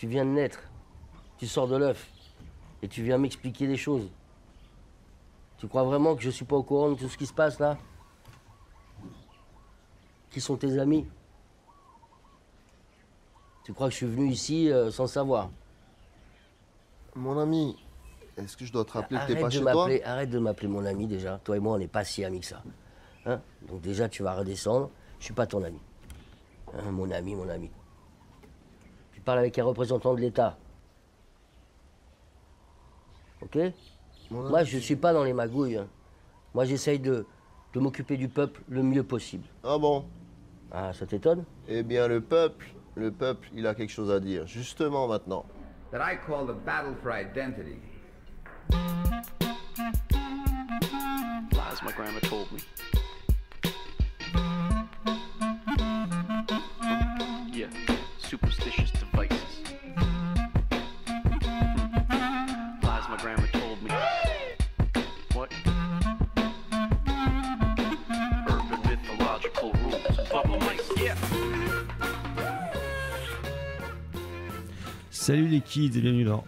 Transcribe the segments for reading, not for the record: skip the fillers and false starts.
Tu viens de naître, tu sors de l'œuf et tu viens m'expliquer des choses. Tu crois vraiment que je suis pas au courant de tout ce qui se passe là? Qui sont tes amis? Tu crois que je suis venu ici sans savoir? Mon ami, est-ce que je dois te rappeler que t'es pas chez toi? Arrête de m'appeler mon ami déjà. Toi et moi, on n'est pas si amis que ça. Hein? Donc déjà, tu vas redescendre. Je suis pas ton ami. Hein, mon ami, mon ami. Tu parles avec un représentant de l'État. Ok? Moi, je suis pas dans les magouilles. Hein. Moi, j'essaye de m'occuper du peuple le mieux possible. Ah bon? Ah, ça t'étonne? Eh bien, le peuple, il a quelque chose à dire, justement maintenant. That I call the battle for identity. Lies my grandma told me. Yeah, superstitious devices. Lies my grandma told me. What? Urban mythological rules. Bubble mice, yeah. Salut les kids et bienvenue dans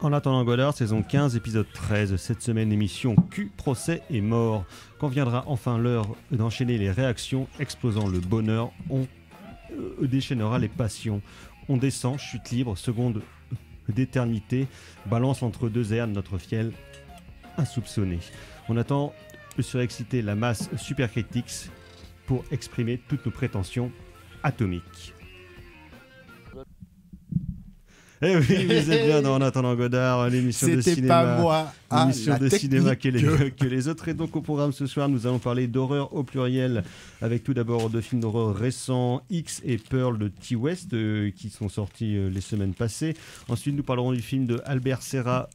En Attendant Godard, saison 15, épisode 13. Cette semaine, émission Cul, procès et mort. Quand viendra enfin l'heure d'enchaîner les réactions, explosant le bonheur, on déchaînera les passions. On descend, chute libre, seconde d'éternité, balance entre deux airs de notre fiel insoupçonné. On attend surexcité la masse supercritique pour exprimer toutes nos prétentions atomiques. Eh oui, vous êtes bien dans En Attendant Godard, l'émission de cinéma. C'était pas moi, l'émission de cinéma que les autres. Et donc au programme ce soir, nous allons parler d'horreur au pluriel, avec tout d'abord deux films d'horreur récents, X et Pearl de Ti West, qui sont sortis les semaines passées. Ensuite, nous parlerons du film de Albert Serra,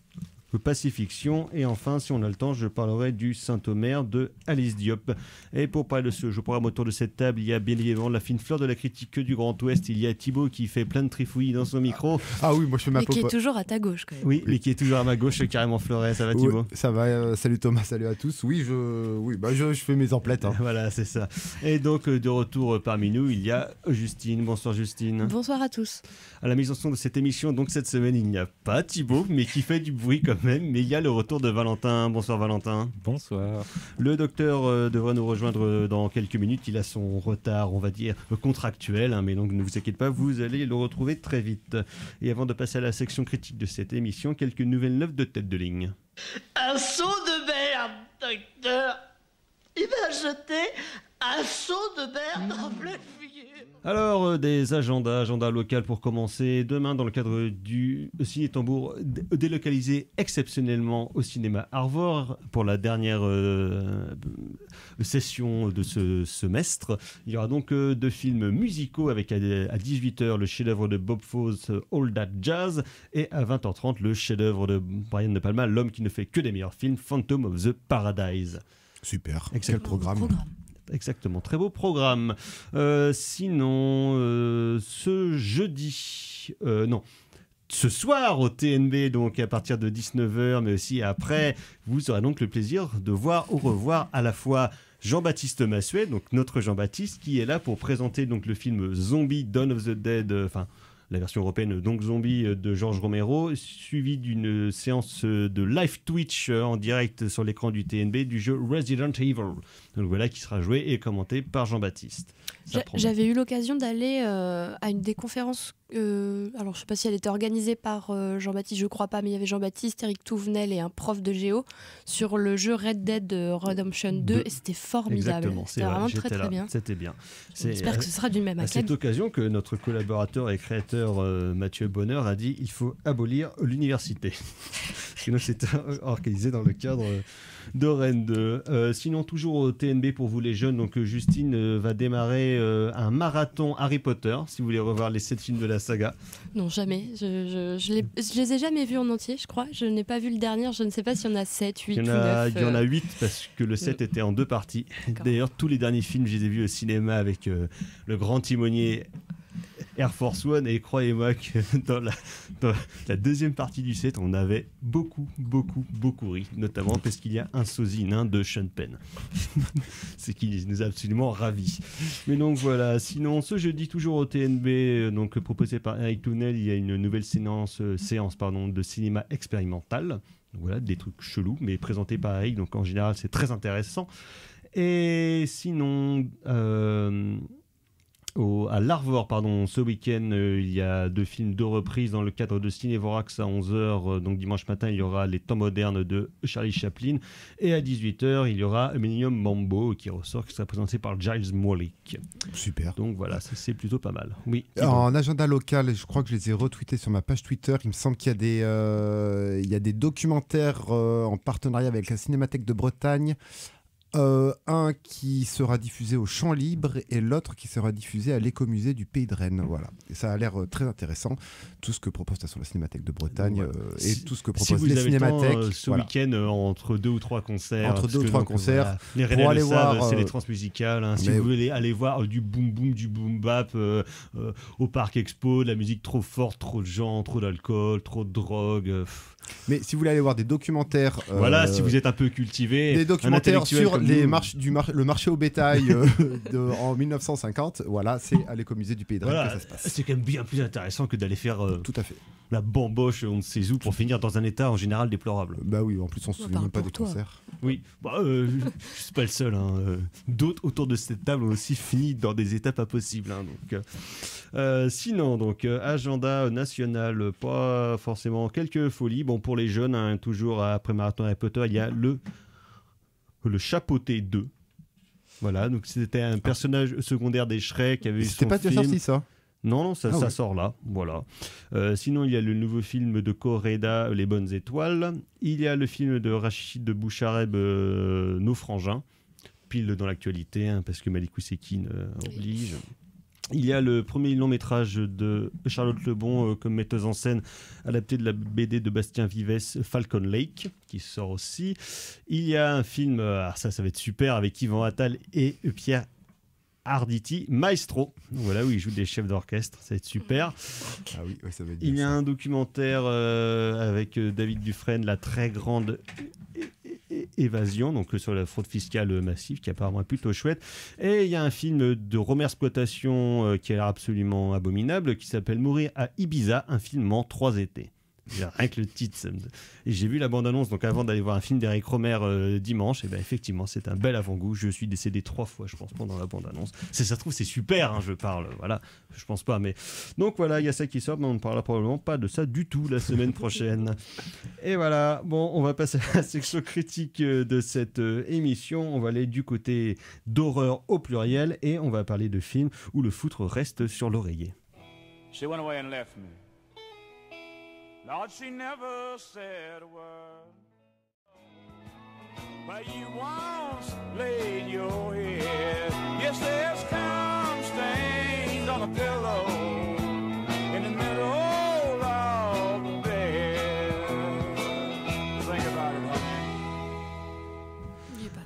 Pacifiction, et enfin, si on a le temps, je parlerai du Saint-Omer de Alice Diop. Et pour parler de ce jeu programme autour de cette table, il y a bien évidemment la fine fleur de la critique du Grand Ouest, il y a Thibaut qui fait plein de trifouillis dans son micro. Ah oui, moi je fais ma popote. Et qui est toujours à ta gauche quand même. Oui, et qui est toujours à ma gauche, carrément Fleuret, ça va Thibaut? Oui, ça va, salut Thomas, salut à tous. Oui, je fais mes emplettes. Hein. Voilà, c'est ça. Et donc de retour parmi nous, il y a Justine. Bonsoir Justine. Bonsoir à tous. À la mise en son de cette émission, donc cette semaine, il n'y a pas Thibaut, mais qui fait du bruit comme même, mais il y a le retour de Valentin. Bonsoir Valentin. Bonsoir. Le docteur devrait nous rejoindre dans quelques minutes. Il a son retard, on va dire, contractuel, hein, mais donc ne vous inquiétez pas, vous allez le retrouver très vite. Et avant de passer à la section critique de cette émission, quelques nouvelles neuves de tête de ligne. Un seau de merde, docteur. Il va jeter un seau de merde en pleine figure. Alors, des agendas local pour commencer. Demain, dans le cadre du Ciné-Tambour délocalisé exceptionnellement au cinéma Arvor, pour la dernière session de ce semestre, il y aura donc deux films musicaux avec à 18h le chef-d'œuvre de Bob Fosse, All That Jazz, et à 20h30 le chef-d'œuvre de Brian De Palma, l'homme qui ne fait que des meilleurs films, Phantom of the Paradise. Super, quel programme. Exactement, très beau programme. Sinon, ce soir au TNB, donc à partir de 19h, mais aussi après, vous aurez donc le plaisir de voir ou revoir à la fois Jean-Baptiste Massuet, donc notre Jean-Baptiste, qui est là pour présenter donc le film Zombie, Dawn of the Dead, la version européenne donc Zombie de George Romero, suivie d'une séance de live Twitch en direct sur l'écran du TNB du jeu Resident Evil. Donc voilà, qui sera joué et commenté par Jean-Baptiste. J'avais eu l'occasion d'aller à une des conférences, alors je ne sais pas si elle était organisée par Jean-Baptiste, je ne crois pas, mais il y avait Jean-Baptiste, Eric Touvenel et un prof de géo sur le jeu Red Dead Redemption 2 et c'était formidable. C'était vraiment très bien. C'était bien. J'espère que ce sera d'une même académie. À cette occasion que notre collaborateur et créateur Mathieu Bonheur a dit il faut abolir l'université. Sinon c'était organisé dans le cadre de Rennes 2. Sinon toujours au TNB pour vous les jeunes, donc Justine va démarrer un marathon Harry Potter si vous voulez revoir les 7 films de la saga. Non jamais, je les ai jamais vus en entier je crois, je n'ai pas vu le dernier, je ne sais pas s'il y en a 7, 8 ou 9. Il y en a 8 parce que le 7 était en deux parties. D'ailleurs tous les derniers films je les ai vus au cinéma avec le grand timonier Air Force One, et croyez-moi que dans la deuxième partie du set, on avait beaucoup ri, notamment parce qu'il y a un sosie nain de Sean Penn. C'est qu'il nous a absolument ravis. Mais donc voilà, sinon ce jeudi toujours au TNB, donc proposé par Eric Tounel, il y a une nouvelle séance de cinéma expérimental. Voilà, des trucs chelous, mais présentés par Eric, donc en général c'est très intéressant. Et sinon, à l'Arvor, pardon, ce week-end, il y a deux films, deux reprises dans le cadre de Cinévorax à 11h. Donc dimanche matin, il y aura Les Temps Modernes de Charlie Chaplin. Et à 18h, il y aura Millennium Mambo qui ressort, qui sera présenté par Giles Moulick. Super. Donc voilà, ça c'est plutôt pas mal. Oui. Alors, en agenda local, je crois que je les ai retweetés sur ma page Twitter. Il me semble qu'il y a des documentaires en partenariat avec la Cinémathèque de Bretagne. Un qui sera diffusé au Champ Libre et l'autre qui sera diffusé à l'écomusée du Pays de Rennes. Voilà. Et ça a l'air très intéressant. Tout ce que propose la Cinémathèque de Bretagne et tout ce que propose les cinémathèques. Si vous avez ce week-end entre deux ou trois concerts. Entre deux ou trois concerts. Voilà, les Rennais le savent, c'est les transmusicales. Hein, si vous voulez aller voir du boom boom, du boom bap au Parc Expo, de la musique trop forte, trop de gens, trop d'alcool, trop de drogue. Mais si vous voulez aller voir des documentaires... voilà, si vous êtes un peu cultivé. Des documentaires sur le marché au bétail en 1950. Voilà, c'est à l'écomusée du Pays de Rennes que ça se passe. C'est quand même bien plus intéressant que d'aller faire tout à fait la bamboche on ne sait où pour finir dans un état en général déplorable. Bah oui, en plus on ne se souvient même pas des concerts. Oui, bah, je ne suis pas le seul. Hein. D'autres autour de cette table ont aussi fini dans des états pas possibles. Hein, donc. Sinon, donc, agenda national, pas forcément quelques folies. Bon, pour les jeunes, hein, toujours après Marathon Harry Potter, il y a le Chapeauté 2. Voilà, donc c'était un personnage secondaire des Shrek qui avait eu son film. C'était pas déjà sorti ça? Non, ça sort là, voilà. Sinon, il y a le nouveau film de Correda, Les Bonnes Étoiles. Il y a le film de Rachid Bouchareb, Nos Frangins, pile dans l'actualité, hein, parce que Malikou Sekin oblige. Il y a le premier long métrage de Charlotte Le Bon comme metteuse en scène, adapté de la BD de Bastien Vivès, Falcon Lake, qui sort aussi. Il y a un film, ça va être super, avec Yvan Attal et Pierre Arditi, Maestro, voilà où il joue des chefs d'orchestre, ça va être super. Ah oui, ouais, ça va être bien. Il y a un documentaire avec David Dufresne, La Très Grande Évasion, donc sur la fraude fiscale massive, qui apparemment est plutôt chouette. Et il y a un film de Romerexploitation qui a l'air absolument abominable, qui s'appelle Mourir à Ibiza, un film en 3 étés. Rien que le titre, j'ai vu la bande-annonce donc avant d'aller voir un film d'Eric Rohmer dimanche, et ben effectivement c'est un bel avant-goût. Je suis décédé 3 fois je pense pendant la bande-annonce. Ça se trouve c'est super, hein, je parle, voilà, je pense pas, mais donc voilà, il y a ça qui sort, mais on ne parlera probablement pas de ça du tout la semaine prochaine. Et voilà, bon, on va passer à la section critique de cette émission. On va aller du côté d'horreur au pluriel et on va parler de films où le foutre reste sur l'oreiller. She went away and left me. Lord, she never said a word. But you once laid your head. Yes, there's cum stains on a pillow in the middle of the bed. Think about it, huh?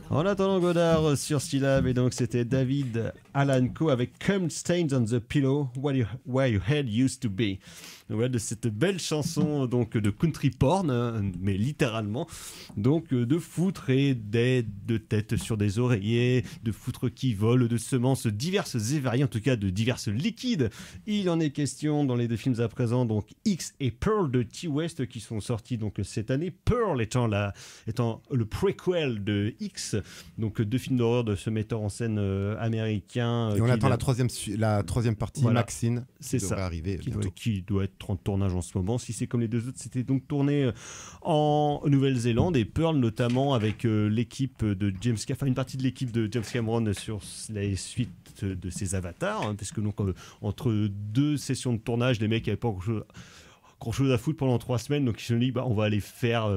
En attendant Godard sur Syllab, et donc c'était David Allan Coe avec Cum Stains on the Pillow, Where Your Head Used to Be. Voilà, de cette belle chanson donc de country porn, mais littéralement, donc de foutre et d'aide de tête sur des oreillers, de foutre qui vole, de semences diverses et variées, en tout cas de diverses liquides. Il en est question dans les deux films à présent, donc X et Pearl de Ti West, qui sont sortis donc cette année. Pearl étant le préquel de X, donc deux films d'horreur de ce metteur en scène américain. Et on attend la troisième partie, voilà. Maxine, c'est ça, arriver qui doit être 30 tournages en ce moment. Si c'est comme les deux autres, c'était donc tourné en Nouvelle-Zélande, et Pearl notamment avec l'équipe de James Cameron, enfin une partie de l'équipe de James Cameron sur la suite de ses avatars, hein, parce que donc entre deux sessions de tournage, les mecs n'avaient pas grand chose à foutre pendant 3 semaines, donc ils se disent on va aller faire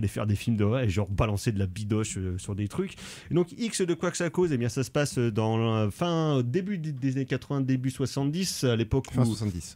des films d'horreur et genre balancer de la bidoche sur des trucs. Et donc X, de quoi que ça cause, et bien ça se passe dans début des années 80, début 70, à l'époque où... Fin 70.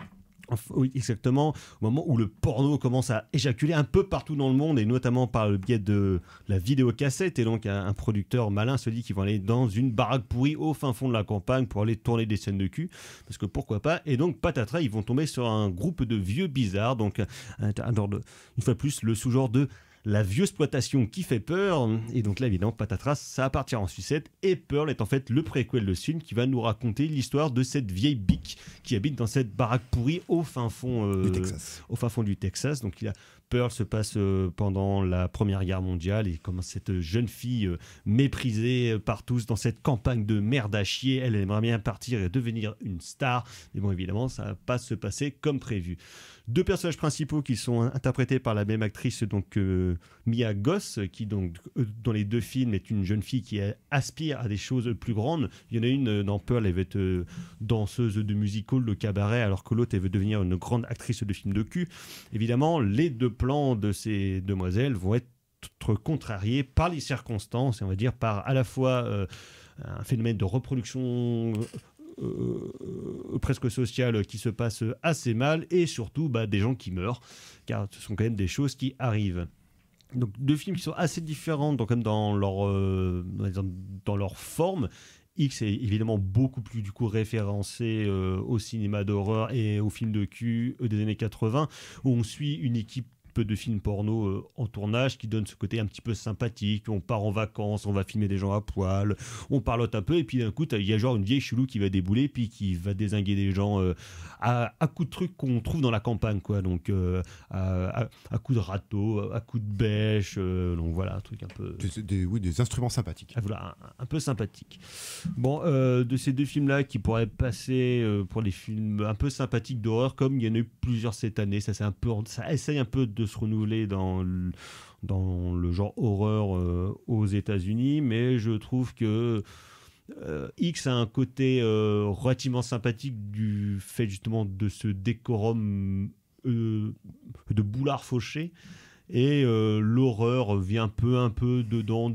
exactement au moment où le porno commence à éjaculer un peu partout dans le monde, et notamment par le biais de la vidéocassette. Et donc un producteur malin se dit qu'ils vont aller dans une baraque pourrie au fin fond de la campagne pour aller tourner des scènes de cul, parce que pourquoi pas. Et donc patatras, ils vont tomber sur un groupe de vieux bizarres, donc une fois plus le sous-genre de la vieux-exploitation qui fait peur. Et donc là, évidemment, patatras, ça va partir en sucette. Et Pearl est en fait le préquel de ce film qui va nous raconter l'histoire de cette vieille bique qui habite dans cette baraque pourrie au fin fond, du Texas. Donc il a... Pearl se passe pendant la Première Guerre mondiale, et comme cette jeune fille méprisée par tous dans cette campagne de merde à chier, elle aimerait bien partir et devenir une star, mais bon, évidemment ça va pas se passer comme prévu. Deux personnages principaux qui sont interprétés par la même actrice, donc Mia Goth, qui donc dans les deux films est une jeune fille qui aspire à des choses plus grandes. Il y en a une dans Pearl, elle veut être danseuse de musical, de cabaret, alors que l'autre elle veut devenir une grande actrice de films de cul. Évidemment, les deux plans de ces demoiselles vont être contrariés par les circonstances, et on va dire par à la fois un phénomène de reproduction presque sociale qui se passe assez mal, et surtout des gens qui meurent, car ce sont quand même des choses qui arrivent. Donc deux films qui sont assez différents donc, comme dans leur forme. X est évidemment beaucoup plus du coup référencé au cinéma d'horreur et aux films de cul des années 80, où on suit une équipe de films porno en tournage qui donne ce côté un petit peu sympathique. On part en vacances, on va filmer des gens à poil, on parlote un peu, et puis d'un coup il y a genre une vieille chelou qui va débouler puis qui va dézinguer des gens à coups de trucs qu'on trouve dans la campagne, quoi. Donc à coups de râteau, à coups de bêche, donc voilà, un truc un peu des instruments sympathiques, voilà, un peu sympathique. Bon, de ces deux films là qui pourraient passer pour les films un peu sympathiques d'horreur, comme il y en a eu plusieurs cette année, ça essaye un peu de se renouveler dans le genre horreur aux États-Unis, mais je trouve que X a un côté relativement sympathique du fait justement de ce décorum de Boulard Fauché, et l'horreur vient un peu dedans,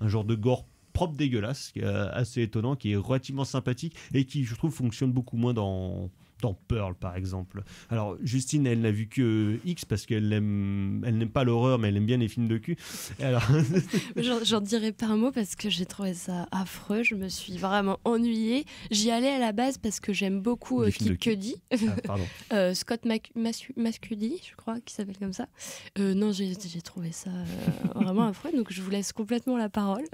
un genre de gore propre dégueulasse qui est assez étonnant, qui est relativement sympathique et qui, je trouve, fonctionne beaucoup moins dans Pearl, par exemple. Alors Justine, elle n'a vu que X parce qu'elle n'aime pas l'horreur, mais elle aime bien les films de cul. Alors... J'en dirai pas un mot parce que j'ai trouvé ça affreux, je me suis vraiment ennuyée. J'y allais à la base parce que j'aime beaucoup Kid Cudi, Scott Mascudi, je crois qu'il s'appelle comme ça. Non, j'ai trouvé ça vraiment affreux, donc je vous laisse complètement la parole.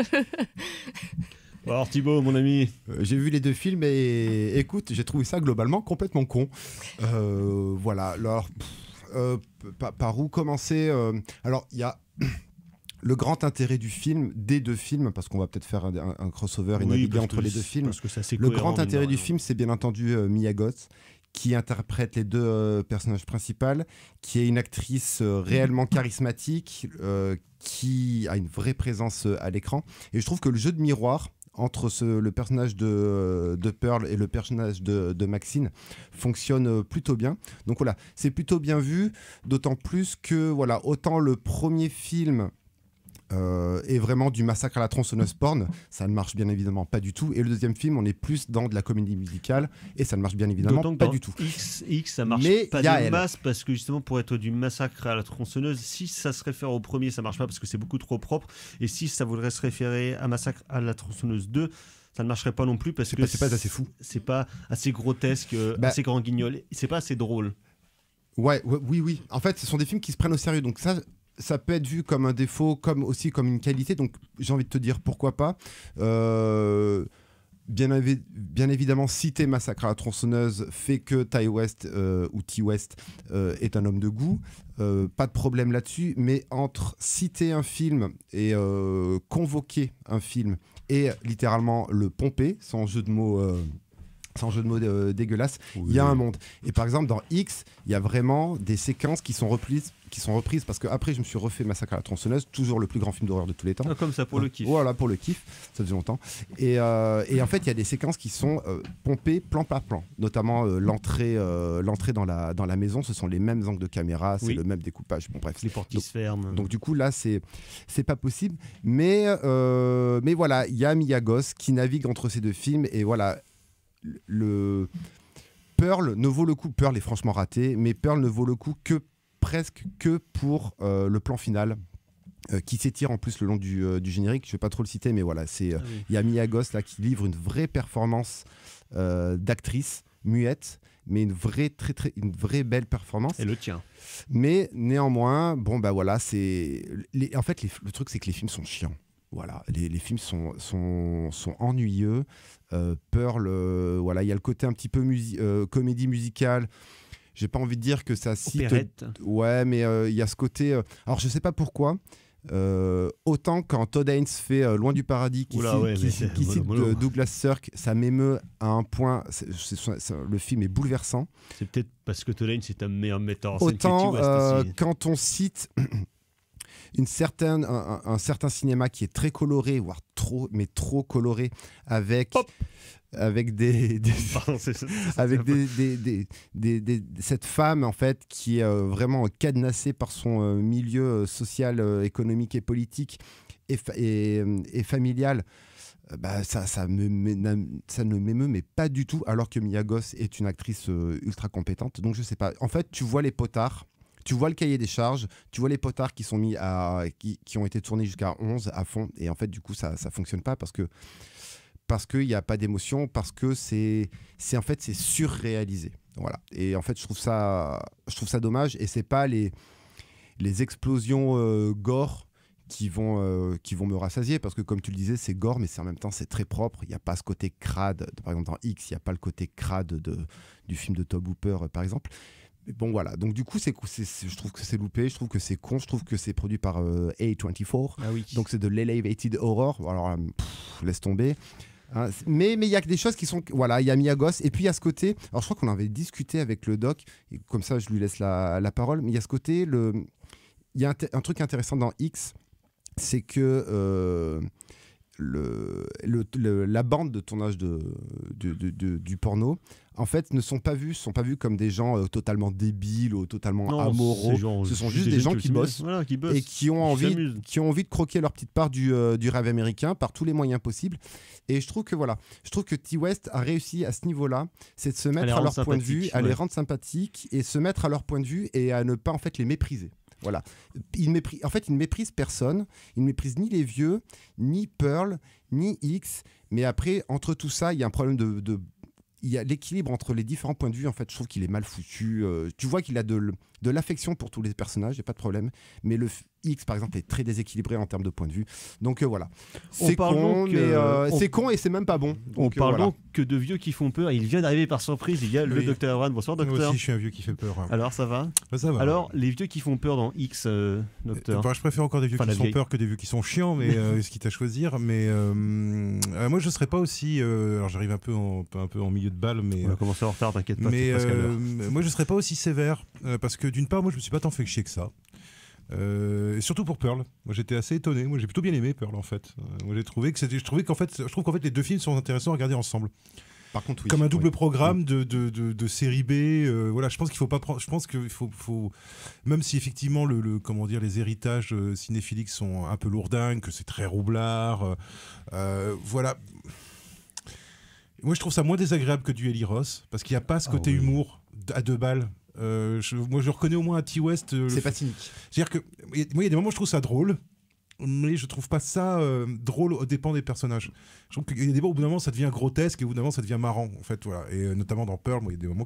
Alors Thibaut, mon ami, j'ai vu les deux films et écoute, j'ai trouvé ça globalement complètement con. Voilà, alors par où commencer? Alors il y a le grand intérêt du film, des deux films, parce qu'on va peut-être faire un crossover inédit entre les deux films. Parce que ça, le grand intérêt du film, c'est bien entendu Mia Goth, qui interprète les deux personnages principaux, qui est une actrice réellement charismatique, qui a une vraie présence à l'écran. Et je trouve que le jeu de miroir entre le personnage de Pearl et le personnage de Maxine fonctionne plutôt bien. Donc voilà, c'est plutôt bien vu, d'autant plus que voilà, autant le premier film est vraiment du massacre à la tronçonneuse porn, ça ne marche bien évidemment pas du tout, et le deuxième film, on est plus dans de la comédie musicale, et ça ne marche bien évidemment pas du tout. X, ça marche mais pas de masse, parce que justement pour être du massacre à la tronçonneuse, si ça se réfère au premier, ça marche pas parce que c'est beaucoup trop propre, et si ça voudrait se référer à Massacre à la tronçonneuse 2, ça ne marcherait pas non plus parce que c'est pas assez fou, c'est pas assez grotesque, assez grand guignol, c'est pas assez drôle. Oui, en fait ce sont des films qui se prennent au sérieux, donc ça peut être vu comme un défaut, comme aussi comme une qualité. Donc j'ai envie de te dire pourquoi pas. Bien évidemment, citer Massacre à la tronçonneuse fait que Ti West ou Ti West est un homme de goût. Pas de problème là-dessus. Mais entre citer un film et convoquer un film et littéralement le pomper, sans jeu de mots... dégueulasse, oui. Il y a un monde. Et par exemple, dans X, il y a vraiment des séquences qui sont reprises parce qu'après, je me suis refait Massacre à la tronçonneuse, toujours le plus grand film d'horreur de tous les temps. Comme ça, pour le kiff. Voilà, pour le kiff, ça faisait longtemps. Et en fait, il y a des séquences qui sont pompées plan par plan, notamment l'entrée dans la maison, ce sont les mêmes angles de caméra, c'est le même découpage. Bon, bref. Les portes qui se ferment. Donc du coup, là, c'est pas possible. Mais voilà, il y a Mia Goth qui navigue entre ces deux films, et voilà, Pearl ne vaut le coup, Pearl est franchement raté, mais Pearl ne vaut le coup que presque que pour le plan final qui s'étire en plus le long du générique. Je ne vais pas trop le citer, mais voilà, c'est y a Mia Goth là qui livre une vraie performance d'actrice muette, mais une vraie très belle performance. Et le tien. Mais néanmoins, bon bah voilà, c'est en fait le truc c'est que les films sont chiants. Voilà, les films sont ennuyeux. Pearl, voilà, il y a le côté un petit peu comédie musicale. J'ai pas envie de dire que ça cite. Ouais, mais il y a ce côté. Alors je sais pas pourquoi. Autant quand Todd Haynes fait Loin du Paradis, qui cite Douglas Sirk, ça m'émeut à un point. Le film est bouleversant. C'est peut-être parce que Todd Haynes est un meilleur metteur en scène. Autant quand on cite un certain cinéma qui est très coloré, voire trop coloré, avec cette femme en fait qui est vraiment cadenassée par son milieu social, économique et politique et familial. Bah, ça ne m'émeut mais pas du tout, alors que Mia Goth est une actrice ultra compétente. Donc je sais pas, en fait tu vois les potards, tu vois le cahier des charges, tu vois les potards qui sont mis qui ont été tournés jusqu'à 11 à fond, et en fait du coup ça fonctionne pas parce qu'il n'y a pas d'émotion, parce que c'est en fait c'est surréalisé, voilà. Et en fait je trouve ça dommage, et c'est pas les explosions gore qui vont me rassasier, parce que comme tu le disais c'est gore, mais en même temps c'est très propre. Il n'y a pas ce côté crade, par exemple dans X il n'y a pas le côté crade du film de Tobe Hooper par exemple. Bon voilà, donc du coup je trouve que c'est loupé, je trouve que c'est con, je trouve que c'est produit par A24, ah oui. Donc c'est de l'elevated horror, alors laisse tomber, hein, mais il y a des choses qui sont, voilà, il y a Mia Goth, et puis il y a ce côté, alors je crois qu'on en avait discuté avec le doc, et comme ça je lui laisse la parole, mais il y a ce côté, il y a un truc intéressant dans X, c'est que la bande de tournage du porno en fait ne sont pas vus comme des gens totalement débiles ou totalement amoraux. Ce sont juste des gens qui bossent, voilà, et qui ont envie de croquer leur petite part du rêve américain par tous les moyens possibles. Et je trouve que voilà, je trouve que Ti West a réussi à ce niveau-là, c'est de se mettre à leur point de vue, à les rendre sympathiques et se mettre à leur point de vue et à ne pas en fait les mépriser. Voilà. En fait, il ne méprise personne. Il ne méprise ni les vieux, ni Pearl, ni X. Mais après, entre tout ça, il y a un problème il y a l'équilibre entre les différents points de vue. En fait, je trouve qu'il est mal foutu. Tu vois qu'il a de l'affection pour tous les personnages, il n'y a pas de problème. Mais le X, par exemple, est très déséquilibré en termes de point de vue. Donc voilà. C'est con, c'est con et c'est même pas bon. Donc, on parle donc que de vieux qui font peur. Il vient d'arriver par surprise. Il y a le docteur Abraham. Bonsoir, docteur. Moi aussi, je suis un vieux qui fait peur. Alors, ça va, bah, ça va. Alors, les vieux qui font peur dans X, docteur. Bah, je préfère encore des vieux qui font peur que des vieux qui sont chiants, mais ce quitte à choisir. Mais moi, je serais pas aussi. Alors, j'arrive un peu en milieu de balle, mais. On a commencé en retard, t'inquiète pas. Mais moi, je serais pas aussi sévère parce que d'une part, moi, je me suis pas tant fait chier que ça. Et surtout pour Pearl, moi j'étais assez étonné. Moi j'ai plutôt bien aimé Pearl en fait. Moi j'ai trouvé que je trouve qu'en fait les deux films sont intéressants à regarder ensemble. Par contre, oui, comme un double programme de série B, voilà. Je pense qu'il faut pas prendre. Je pense qu'il faut, même si effectivement comment dire, les héritages cinéphiliques sont un peu lourdingues, que c'est très roublard, voilà. Moi je trouve ça moins désagréable que du Eli Roth parce qu'il n'y a pas ce côté humour à deux balles. Moi je reconnais au moins à Ti West c'est pas cynique, c'est-à-dire que moi il y a des moments où je trouve ça drôle, mais je trouve pas ça drôle au dépend des personnages. Je trouve qu'il y a des moments où au bout d'un moment ça devient grotesque et au bout d'un moment ça devient marrant en fait, voilà. Et notamment dans Pearl, moi, il y a des moments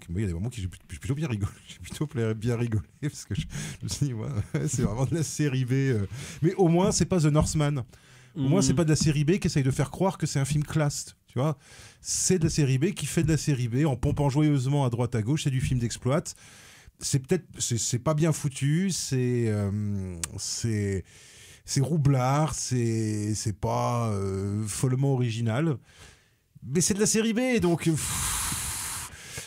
qui j'ai plutôt bien rigolé, parce que je me suis dit c'est vraiment de la série B mais au moins c'est pas The Northman, au moins c'est pas de la série B qui essaye de faire croire que c'est un film classe. Tu vois, c'est de la série B qui fait de la série B en pompant joyeusement à droite à gauche. C'est du film d'exploit. C'est peut-être, c'est pas bien foutu. C'est roublard. C'est pas follement original. Mais c'est de la série B, donc.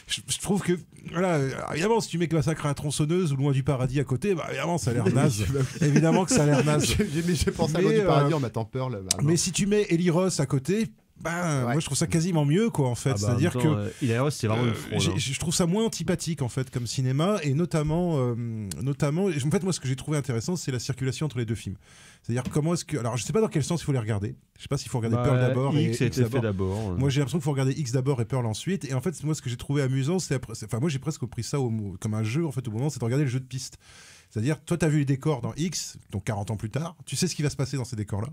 Je trouve que, voilà, évidemment, si tu mets que Massacre à la tronçonneuse ou Loin du Paradis à côté, bah, évidemment, ça a l'air naze. Évidemment que ça a l'air naze. J'ai pensé à Loin du Paradis en mettant Pearl. Mais si tu mets Eli Roth à côté, bah, ouais. Moi je trouve ça quasiment mieux quoi en fait, ah bah, c'est-à-dire que c'est vraiment une fraude, hein. Je trouve ça moins antipathique en fait comme cinéma, et notamment en fait moi ce que j'ai trouvé intéressant c'est la circulation entre les deux films, c'est-à-dire comment est-ce que, alors je sais pas dans quel sens il faut les regarder, je sais pas s'il faut regarder Pearl d'abord et X d'abord. Moi j'ai l'impression qu'il faut regarder X d'abord et Pearl ensuite, et en fait moi ce que j'ai trouvé amusant c'est enfin moi j'ai presque pris ça comme un jeu en fait au moment, c'est de regarder le jeu de piste. C'est-à-dire, toi, tu as vu les décors dans X, donc 40 ans plus tard, tu sais ce qui va se passer dans ces décors-là,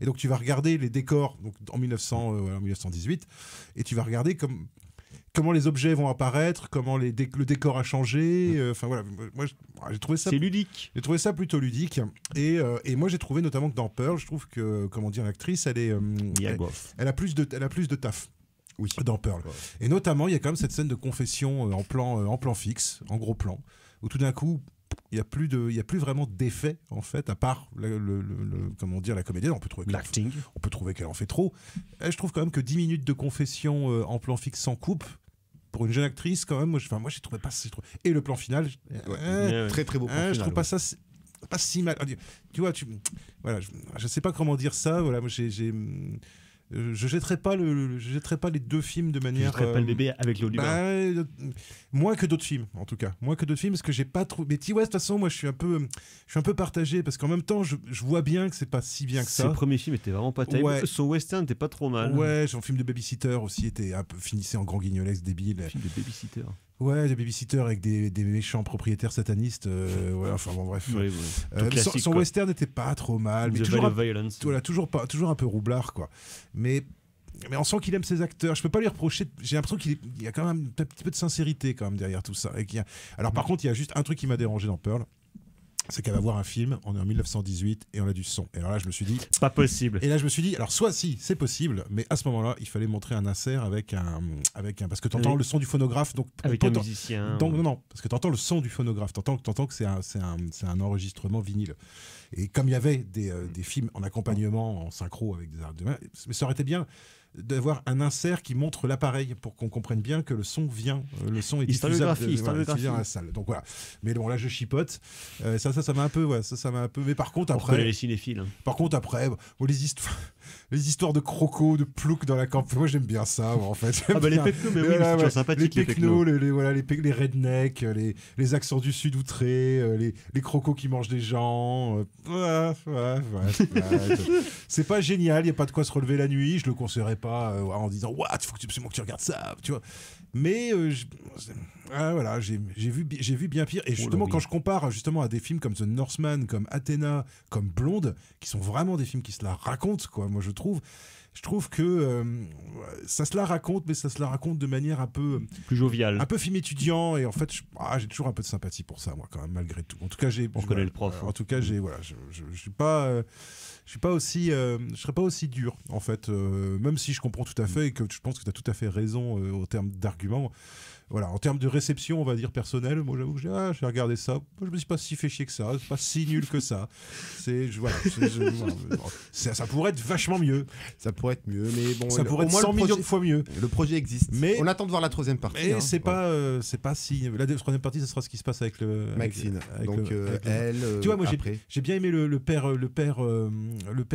et donc tu vas regarder les décors donc, en 1918, et tu vas regarder comment les objets vont apparaître, comment le décor a changé, enfin voilà, moi j'ai trouvé ça... C'est ludique. J'ai trouvé ça plutôt ludique, et moi j'ai trouvé notamment que dans Pearl, je trouve que, comment dire, l'actrice, elle est... elle a plus de taf. Oui. Dans Pearl. Ouais. Et notamment, il y a quand même cette scène de confession en plan fixe, en gros plan, où tout d'un coup... il y a plus vraiment d'effet en fait, à part comment dire, la comédienne. On peut trouver l'acting, on peut trouver qu'elle en fait trop. Et je trouve quand même que 10 minutes de confession en plan fixe sans coupe pour une jeune actrice quand même. Moi j'ai trouvé pas ça. Et le plan final, très très beau. Plan final, je trouve pas ça. Pas si mal. Tu vois, voilà. Je sais pas comment dire ça. Voilà, moi je jetterai pas les deux films de manière. Je jetterai pas le bébé avec l'eau du bain. Moins que d'autres films, en tout cas. Moins que d'autres films, parce que j'ai pas trop. Mais Ti West, de toute façon, moi, je suis un peu partagé, parce qu'en même temps, je vois bien que c'est pas si bien que ça. Ses premiers films étaient vraiment pas terribles. Ouais. Son western était pas trop mal. Ouais, son film de babysitter aussi était un peu finissait en grand guignolesque débile. Film de babysitter. Ouais, des babysitters avec des méchants propriétaires satanistes. Ouais, enfin bon, bref. Oui, oui. Son western n'était pas trop mal. Mais toujours un peu roublard, quoi. Mais on sent qu'il aime ses acteurs. Je peux pas lui reprocher. J'ai l'impression qu'il y a quand même un petit peu de sincérité quand même derrière tout ça. Alors par contre, il y a juste un truc qui m'a dérangé dans Pearl. C'est qu'elle va voir un film, on est en 1918 et on a du son. Et alors là, je me suis dit... Pas possible. Et là, je me suis dit, alors soit si, c'est possible, mais à ce moment-là, il fallait montrer un insert avec un parce que t'entends le son du phonographe. Donc, avec un musicien. Donc, non, parce que t'entends le son du phonographe, t'entends que c'est un enregistrement vinyle. Et comme il y avait des films en accompagnement, en synchro, avec des arts de main, mais ça aurait été bien... d'avoir un insert qui montre l'appareil pour qu'on comprenne bien que le son vient, le son est diffusable dans la salle. Donc voilà. Mais bon, là je chipote. Ça m'a un peu, Mais par contre après, les cinéphiles. Hein. Par contre après, bon, les histoires de crocos, de ploucs dans la campagne. Moi j'aime bien ça, en fait. Ah bah les pecnos, mais oui, c'est toujours sympathique. Les pecnos, les rednecks, les accents du sud outrés, les crocos qui mangent des gens. C'est pas génial. Il y a pas de quoi se relever la nuit. Je le conseillerais pas en disant what, faut absolument que tu regardes ça, tu vois. Mais voilà, j'ai vu bien pire. Et justement, quand je compare justement à des films comme The Northman, comme Athéna, comme Blonde, qui sont vraiment des films qui se la racontent, quoi. Moi, je trouve que ça se la raconte, mais ça se la raconte de manière un peu plus joviale, un peu film étudiant. Et en fait, j'ai toujours un peu de sympathie pour ça, moi, quand même, malgré tout. En tout cas, on connaît le prof. En tout cas, je serais pas aussi dur, en fait, même si je comprends tout à fait et que je pense que tu as tout à fait raison en termes d'arguments. Voilà, en termes de réception, on va dire personnelle, moi j'avoue que j'ai regardé ça, je me suis pas si fait chier que ça, c'est pas si nul que ça. Ça pourrait être vachement mieux. Ça pourrait être mieux, mais bon, ça pourrait être 100 millions de fois mieux. Le projet existe. Mais on attend de voir la troisième partie. Mais hein, c'est pas si. La troisième partie, ça sera ce qui se passe avec Maxine. Tu vois, moi j'ai bien aimé le père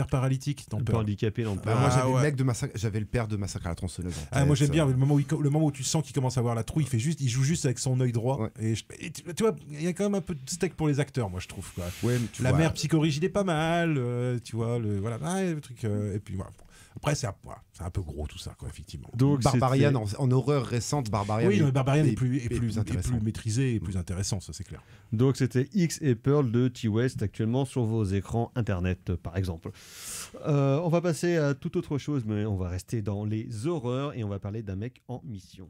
paralytique dans Pearl. Handicapé dans Pearl. Moi j'avais le père de Massacre à la tronçonneuse. Moi j'aime bien le moment où tu sens qu'il commence à avoir la trouille. Il joue juste avec son œil droit. Ouais. Et tu vois, il y a quand même un peu de steak pour les acteurs, moi je trouve. Quoi. Ouais, la mère psychorigide est pas mal, tu vois, le truc. Et puis voilà. Après, c'est un peu gros tout ça, quoi, effectivement. Donc, Barbarian en horreur récente, Barbarian. Oui, mais Barbarian est plus maîtrisé et plus intéressant, ça c'est clair. Donc, c'était X et Pearl de Ti West, actuellement sur vos écrans internet, par exemple. On va passer à toute autre chose, mais on va rester dans les horreurs et on va parler d'un mec en mission.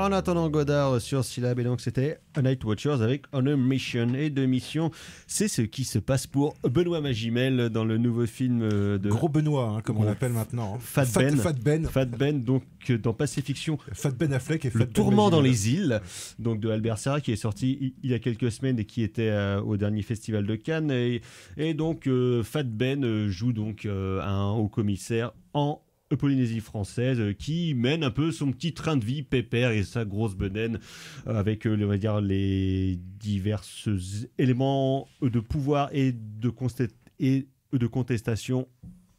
En attendant Godard sur Syllab, et donc c'était Night Watchers avec On a Mission. Et de mission, c'est ce qui se passe pour Benoît Magimel dans le nouveau film de... Gros Benoît, hein, comme on l'appelle maintenant. Fat Ben, donc dans Pacifiction. Fat Ben Affleck et Fat Ben Magimel. Le tourment dans les îles, donc de Albert Serra, qui est sorti il y a quelques semaines et qui était au dernier festival de Cannes. Et donc Fat Ben joue donc un haut commissaire en Polynésie française qui mène un peu son petit train de vie pépère et sa grosse bedaine avec on va dire, les divers éléments de pouvoir et de contestation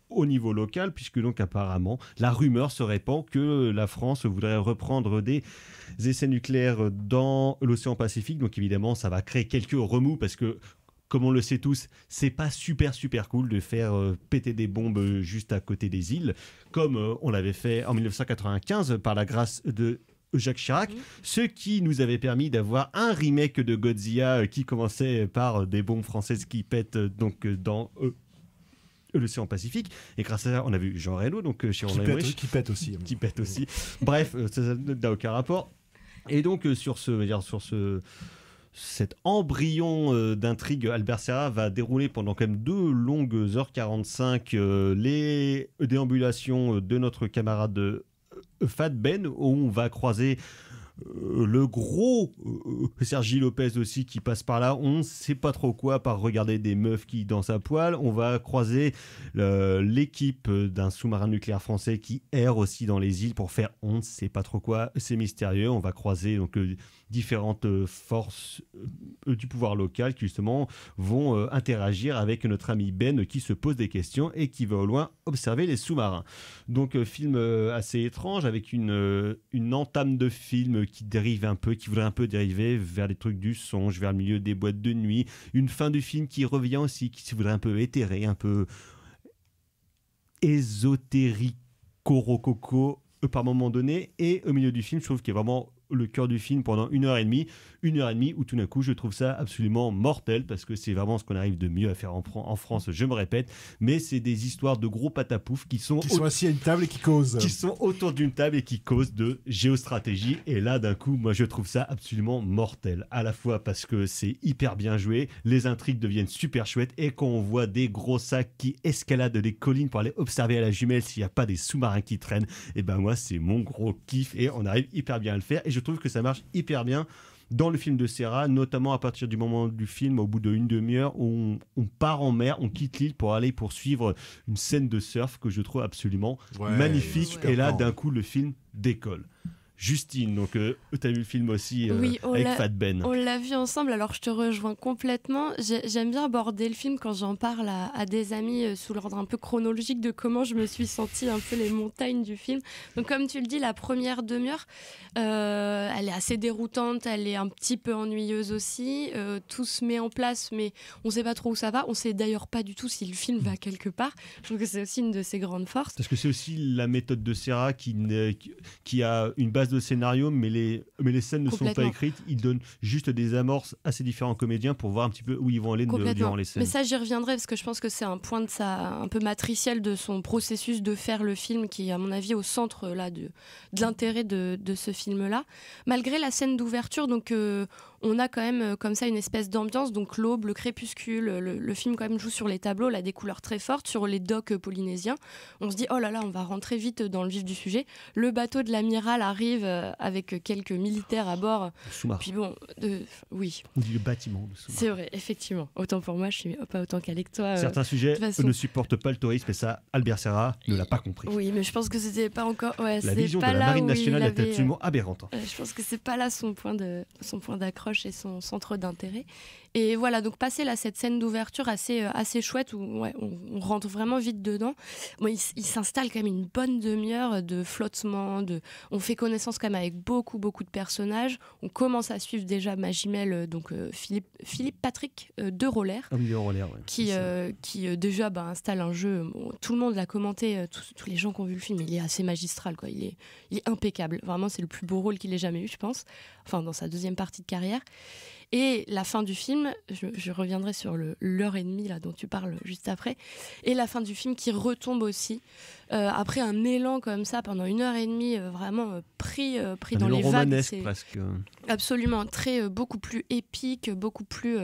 au niveau local, puisque donc apparemment la rumeur se répand que la France voudrait reprendre des essais nucléaires dans l'océan Pacifique. Donc évidemment ça va créer quelques remous, parce que comme on le sait tous, c'est pas super cool de faire péter des bombes juste à côté des îles, comme on l'avait fait en 1995 par la grâce de Jacques Chirac, ce qui nous avait permis d'avoir un remake de Godzilla qui commençait par des bombes françaises qui pètent donc dans l'océan Pacifique. Et grâce à ça, on a vu Jean Reno, donc chez qui pète aussi. Bref, ça n'a aucun rapport. Et donc cet embryon d'intrigue, Albert Serra va dérouler pendant quand même 2 longues heures 45 les déambulations de notre camarade Fat Ben, où on va croiser le gros Sergi Lopez aussi qui passe par là, on sait pas trop quoi, par regarder des meufs qui dansent à poil. On va croiser l'équipe d'un sous-marin nucléaire français qui erre aussi dans les îles pour faire on ne sait pas trop quoi, c'est mystérieux. On va croiser donc différentes forces du pouvoir local qui justement vont interagir avec notre ami Ben qui se pose des questions et qui va au loin observer les sous-marins. Donc film assez étrange, avec une entame de film qui dérive un peu, qui voudrait un peu dériver vers les trucs du songe, vers le milieu des boîtes de nuit, une fin du film qui revient aussi, qui se voudrait un peu éthérée, un peu ésotérico-rococo par moment donné. Et au milieu du film, je trouve qu'il y a vraiment le cœur du film pendant une heure et demie où tout d'un coup je trouve ça absolument mortel, parce que c'est vraiment ce qu'on arrive de mieux à faire en France, je me répète, mais c'est des histoires de gros patapouf qui sont assis à une table et qui causent, qui sont autour d'une table et qui causent de géostratégie. Et là d'un coup moi je trouve ça absolument mortel, à la fois parce que c'est hyper bien joué, les intrigues deviennent super chouettes, et quand on voit des gros sacs qui escaladent des collines pour aller observer à la jumelle s'il n'y a pas des sous-marins qui traînent, et ben moi c'est mon gros kiff, et on arrive hyper bien à le faire. Et je trouve que ça marche hyper bien dans le film de Serra, notamment à partir du moment du film, au bout d'une demi-heure, où on part en mer, on quitte l'île pour aller poursuivre une scène de surf que je trouve absolument magnifique. Et là, d'un coup, le film décolle. Justine, donc t'as vu le film aussi avec Fat Ben. On l'a vu ensemble, alors je te rejoins complètement. J'aime bien aborder le film quand j'en parle à des amis sous l'ordre un peu chronologique de comment je me suis sentie, un peu les montagnes du film. Donc comme tu le dis, la première demi-heure, elle est assez déroutante, elle est un petit peu ennuyeuse aussi. Tout se met en place, mais on ne sait pas trop où ça va. On ne sait d'ailleurs pas du tout si le film va quelque part. Je trouve que c'est aussi une de ses grandes forces. Parce que c'est aussi la méthode de Serra qui a une base de scénario, mais les scènes ne sont pas écrites. Ils donnent juste des amorces à ces différents comédiens pour voir un petit peu où ils vont aller durant les scènes. Mais ça, j'y reviendrai, parce que je pense que c'est un point de ça, un peu matriciel de son processus de faire le film, qui est à mon avis au centre là de l'intérêt de ce film là malgré la scène d'ouverture. Donc on a quand même comme ça une espèce d'ambiance, donc l'aube, le crépuscule, le film quand même joue sur les tableaux, là des couleurs très fortes, sur les docks polynésiens. On se dit oh là là, on va rentrer vite dans le vif du sujet. Le bateau de l'amiral arrive avec quelques militaires à bord. Puis bon, oui. On dit le bâtiment. C'est vrai, effectivement. Autant pour moi, je suis pas autant calée que toi. Certains sujets ne supportent pas le tourisme, et ça, Albert Serra ne l'a pas compris. Oui, mais je pense que c'était pas encore... Ouais, la vision de la Marine nationale est absolument aberrante. Je pense que c'est pas là son point d'accroche et son centre d'intérêt. Et voilà, donc passer là cette scène d'ouverture assez chouette, où on rentre vraiment vite dedans. Bon, il s'installe quand même une bonne demi-heure de flottement, on fait connaissance quand même avec beaucoup de personnages. On commence à suivre déjà Magimel, donc Philippe Patrick de Roller, qui déjà installe un jeu, tout le monde l'a commenté, tous les gens qui ont vu le film, il est assez magistral, quoi. Il est impeccable, vraiment c'est le plus beau rôle qu'il ait jamais eu, je pense, enfin dans sa deuxième partie de carrière. Et la fin du film, je reviendrai sur l'heure et demie là, dont tu parles juste après, et la fin du film qui retombe aussi, après un élan comme ça, pendant une heure et demie, vraiment pris dans les vagues. C'est presque. Absolument, beaucoup plus épique, beaucoup plus...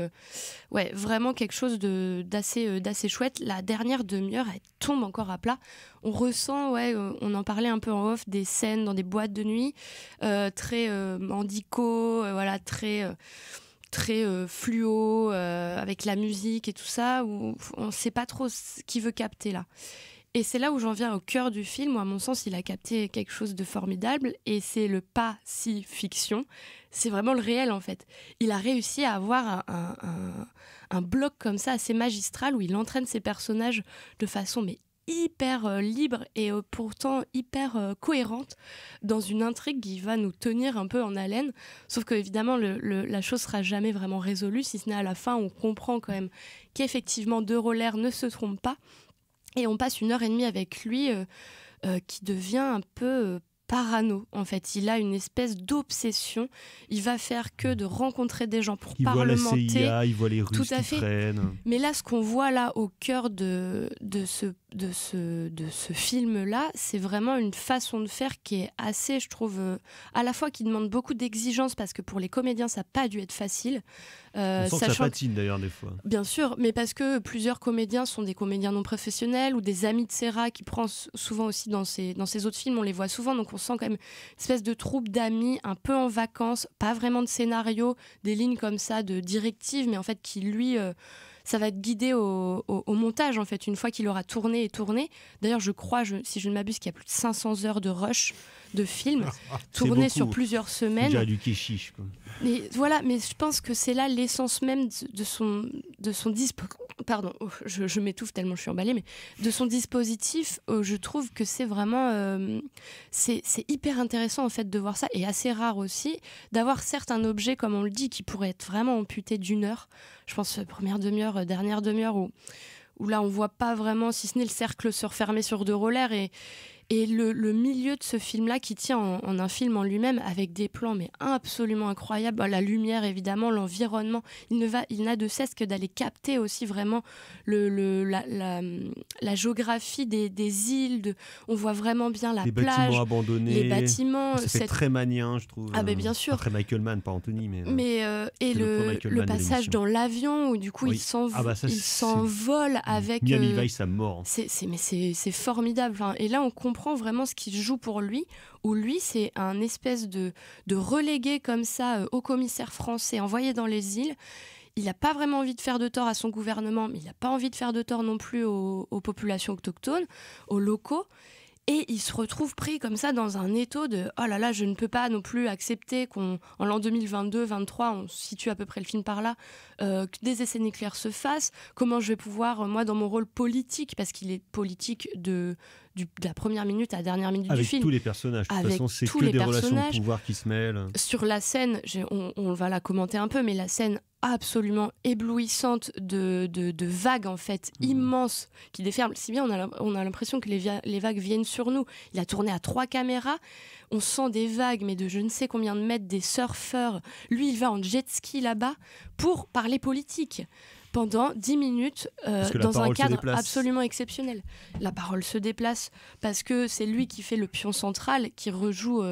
ouais, vraiment quelque chose d'assez chouette. La dernière demi-heure, elle tombe encore à plat. On ressent, ouais, on en parlait un peu en off, des scènes dans des boîtes de nuit, très handico, voilà, très fluo, avec la musique et tout ça, où on ne sait pas trop ce qu'il veut capter là. Et c'est là où j'en viens au cœur du film, où à mon sens il a capté quelque chose de formidable, et c'est le Pacifiction, c'est vraiment le réel en fait. Il a réussi à avoir un bloc comme ça assez magistral, où il entraîne ses personnages de façon mais hyper libre et pourtant hyper cohérente dans une intrigue qui va nous tenir un peu en haleine, sauf que évidemment la chose sera jamais vraiment résolue, si ce n'est à la fin on comprend quand même qu'effectivement De Roller ne se trompe pas. Et on passe une heure et demie avec lui qui devient un peu parano, en fait. Il a une espèce d'obsession. Il va faire que de rencontrer des gens pour parlementer. Il voit la CIA, il voit les Russes qui traînent. Mais là, ce qu'on voit là au cœur de ce film-là, c'est vraiment une façon de faire qui est assez, je trouve, à la fois qui demande beaucoup d'exigence, parce que pour les comédiens, ça n'a pas dû être facile. On sent que ça patine d'ailleurs des fois. Bien sûr, mais parce que plusieurs comédiens sont des comédiens non professionnels ou des amis de Serra qui prend souvent aussi dans ses autres films, on les voit souvent, donc on sent quand même une espèce de troupe d'amis un peu en vacances, pas vraiment de scénario, des lignes comme ça de directives, mais en fait qui lui... ça va être guidé au montage, en fait, une fois qu'il aura tourné et tourné. D'ailleurs, je crois, si je ne m'abuse, qu'il y a plus de 500 heures de rush de films tournés sur plusieurs semaines. Déjà du quichiche, quoi. Et voilà, mais je pense que c'est là l'essence même de son dispositif. Pardon, je m'étouffe tellement je suis emballée, mais de son dispositif, je trouve que c'est vraiment... c'est hyper intéressant, en fait, de voir ça, et assez rare aussi, d'avoir certes un objet, comme on le dit, qui pourrait être vraiment amputé d'une heure. Je pense première demi-heure, dernière demi-heure, où là, on voit pas vraiment, si ce n'est le cercle se refermer sur De Roller, et le milieu de ce film-là qui tient en un film en lui-même, avec des plans mais absolument incroyables, la lumière évidemment, l'environnement, il n'a de cesse que d'aller capter aussi vraiment la géographie des îles, on voit vraiment bien la plage, bâtiments abandonnés, les bâtiments, ça fait très manien, je trouve. Ah ben bien sûr. Après Michael Mann, pas Anthony, mais et le passage dans l'avion où du coup il s'envole avec Miami Vice à mort. C'est formidable, enfin, et là on comprend vraiment ce qu'il joue pour lui, où lui c'est un espèce de relégué comme ça au commissaire français envoyé dans les îles. Il n'a pas vraiment envie de faire de tort à son gouvernement, mais il n'a pas envie de faire de tort non plus aux populations autochtones, aux locaux, et il se retrouve pris comme ça dans un étau de oh là là, je ne peux pas non plus accepter qu'en l'an 2022-23, on situe à peu près le film par là, que des essais nucléaires se fassent, comment je vais pouvoir, moi dans mon rôle politique, parce qu'il est politique de la première minute à la dernière minute du film. Avec tous les personnages. De toute façon, c'est que des relations de pouvoir qui se mêlent. Sur la scène, on va la commenter un peu, mais la scène absolument éblouissante de vagues, en fait, immenses, qui déferlent. Si bien, on a l'impression que les vagues viennent sur nous. Il a tourné à 3 caméras. On sent des vagues, mais de je ne sais combien de mètres, des surfeurs. Lui, il va en jet ski là-bas pour parler politique. Pendant 10 minutes, dans un cadre absolument exceptionnel. La parole se déplace parce que c'est lui qui fait le pion central, qui rejoue,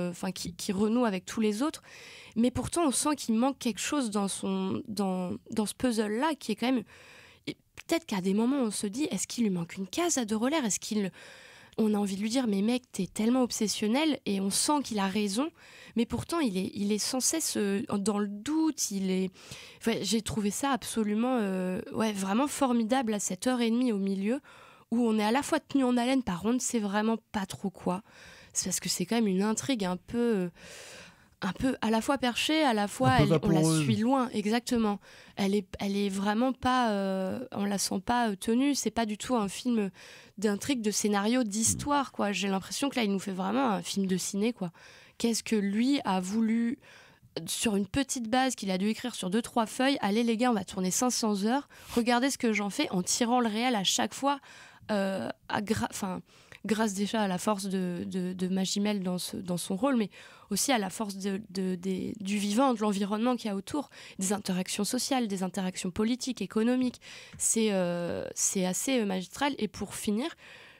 qui renoue avec tous les autres. Mais pourtant, on sent qu'il manque quelque chose dans ce puzzle-là, qui est quand même... Peut-être qu'à des moments, on se dit, est-ce qu'il lui manque une case à De Roller? On a envie de lui dire, mais mec, t'es tellement obsessionnel, et on sent qu'il a raison, mais pourtant, il est sans cesse dans le doute, Enfin, j'ai trouvé ça absolument, vraiment formidable à cette heure et demie au milieu, où on est à la fois tenu en haleine, par on ne sait vraiment pas trop quoi. C'est parce que c'est quand même une intrigue un peu à la fois perchée, à la fois on la suit loin, exactement. Elle est vraiment pas, on la sent pas tenue. C'est pas du tout un film d'intrigue, de scénario, d'histoire, quoi. J'ai l'impression que là, il nous fait vraiment un film de ciné, quoi. Qu'est-ce que lui a voulu sur une petite base qu'il a dû écrire sur 2-3 feuilles? Allez les gars, on va tourner 500 heures. Regardez ce que j'en fais en tirant le réel à chaque fois, grâce déjà à la force de Magimel dans son rôle, mais aussi à la force du vivant, de l'environnement qu'il y a autour, des interactions sociales, des interactions politiques, économiques. C'est assez magistral. Et pour finir,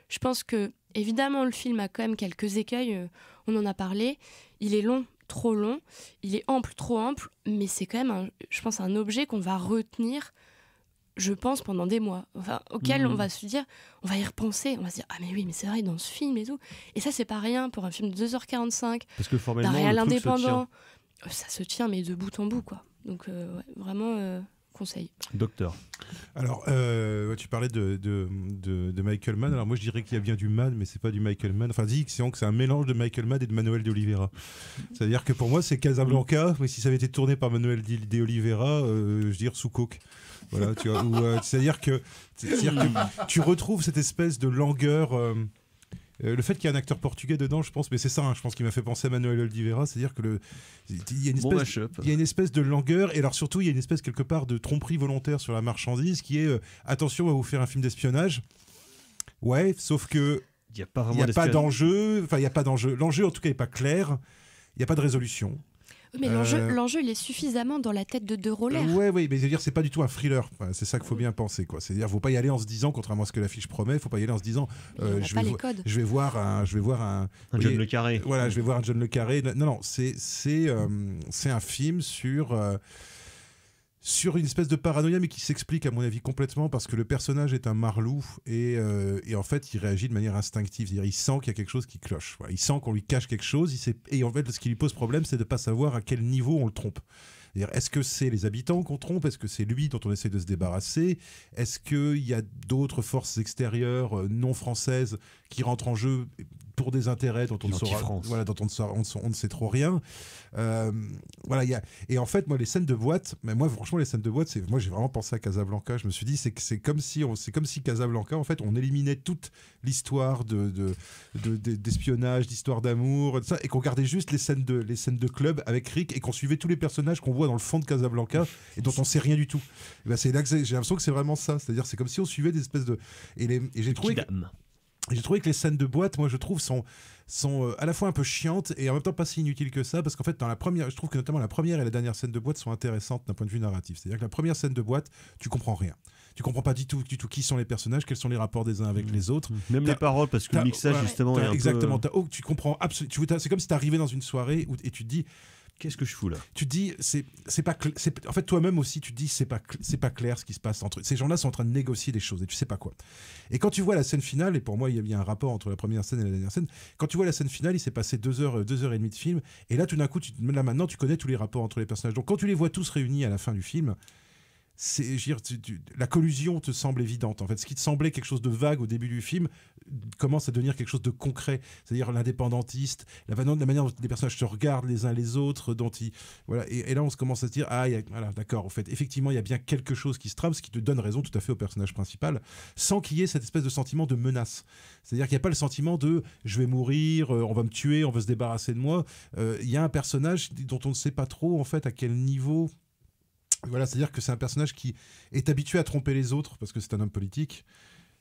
je pense que, évidemment, le film a quand même quelques écueils, on en a parlé. Il est long, trop long, il est ample, trop ample, mais c'est quand même, je pense, un objet qu'on va retenir, je pense, pendant des mois, enfin, auquel on va se dire, on va y repenser, on va se dire, ah mais oui, mais c'est vrai, dans ce film et tout. Et ça, c'est pas rien pour un film de 2h45, parce que formellement, d'un réal indépendant, ça se tient, mais de bout en bout, quoi. Donc, ouais, vraiment... conseil. Docteur. Alors, tu parlais de Michael Mann. Alors moi, je dirais qu'il y a bien du Mann, mais c'est pas du Michael Mann. Enfin, dis que c'est un mélange de Michael Mann et de Manoel de Oliveira. C'est-à-dire que pour moi, c'est Casablanca, mais si ça avait été tourné par Manoel de Oliveira, je veux dire sous coke. Voilà, tu vois. C'est-à-dire que tu retrouves cette espèce de langueur. Le fait qu'il y a un acteur portugais dedans, je pense, mais c'est ça, je pense, qui m'a fait penser à Manoel de Oliveira, c'est-à-dire que il y a une espèce de langueur, et alors surtout il y a une espèce quelque part de tromperie volontaire sur la marchandise, qui est attention, on va vous faire un film d'espionnage, ouais, sauf que il n'y a pas d'enjeu, l'enjeu en tout cas n'est pas clair, il n'y a pas de résolution. Mais l'enjeu, il est suffisamment dans la tête de deux rôleurs. Oui, mais c'est-à-dire, c'est pas du tout un thriller. Enfin, c'est ça qu'il faut bien penser, quoi. C'est-à-dire, faut pas y aller en se disant, contrairement à ce que l'affiche promet, faut pas y aller en se disant, je vais voir un John Le Carré. Voilà, je vais voir un John Le Carré. Non, c'est un film sur une espèce de paranoïa, mais qui s'explique à mon avis complètement parce que le personnage est un marlou et en fait il réagit de manière instinctive, c'est-à-dire il sent qu'il y a quelque chose qui cloche, voilà. Il sent qu'on lui cache quelque chose, et en fait ce qui lui pose problème, c'est de ne pas savoir à quel niveau on le trompe. Est-ce que c'est les habitants qu'on trompe? Est-ce que c'est lui dont on essaie de se débarrasser? Est-ce qu'il y a d'autres forces extérieures non françaises qui rentrent en jeu pour des intérêts dont on ne saura, voilà, on ne sait trop rien. Voilà, et en fait, moi, les scènes de boîte, mais moi, franchement, les scènes de boîte, moi, j'ai vraiment pensé à Casablanca. Je me suis dit, c'est comme si Casablanca, en fait, on éliminait toute l'histoire d'espionnage, d'histoire d'amour, ça, et qu'on gardait juste les scènes de club avec Rick, et qu'on suivait tous les personnages qu'on voit dans le fond de Casablanca et dont on sait rien du tout. Et ben, c'est là que j'ai l'impression que c'est vraiment ça. C'est-à-dire, c'est comme si on suivait des espèces de et j'ai trouvé que les scènes de boîte, moi je trouve, sont à la fois un peu chiantes et en même temps pas si inutiles que ça, parce qu'en fait dans la première, je trouve que notamment la première et la dernière scène de boîte sont intéressantes d'un point de vue narratif. C'est-à-dire que la première scène de boîte, tu comprends rien. Tu comprends pas du tout qui sont les personnages, quels sont les rapports des uns avec les autres. Même les paroles, parce que le mixage justement est un exactement, peu... tu comprends absolument. C'est comme si t'arrivais dans une soirée et tu te dis, qu'est-ce que je fous là? Tu te dis, en fait, toi-même aussi, tu te dis, c'est pas clair ce qui se passe entre eux. Ces gens-là sont en train de négocier des choses et tu sais pas quoi. Et quand tu vois la scène finale, et pour moi, il y a un rapport entre la première scène et la dernière scène. Quand tu vois la scène finale, il s'est passé 2 heures et demie de film. Et là, tout d'un coup, là maintenant, tu connais tous les rapports entre les personnages. Donc, quand tu les vois tous réunis à la fin du film, la collusion te semble évidente. En fait, ce qui te semblait quelque chose de vague au début du film commence à devenir quelque chose de concret. C'est-à-dire l'indépendantiste, la manière dont les personnages se regardent les uns les autres, voilà. Et là, on se commence à se dire, voilà, d'accord. En fait, effectivement, il y a bien quelque chose qui se trame, ce qui te donne raison tout à fait au personnage principal, sans qu'il y ait cette espèce de sentiment de menace. C'est-à-dire qu'il n'y a pas le sentiment de je vais mourir, on va me tuer, on veut se débarrasser de moi. Il y a un personnage dont on ne sait pas trop en fait à quel niveau. Voilà, c'est-à-dire que c'est un personnage qui est habitué à tromper les autres parce que c'est un homme politique.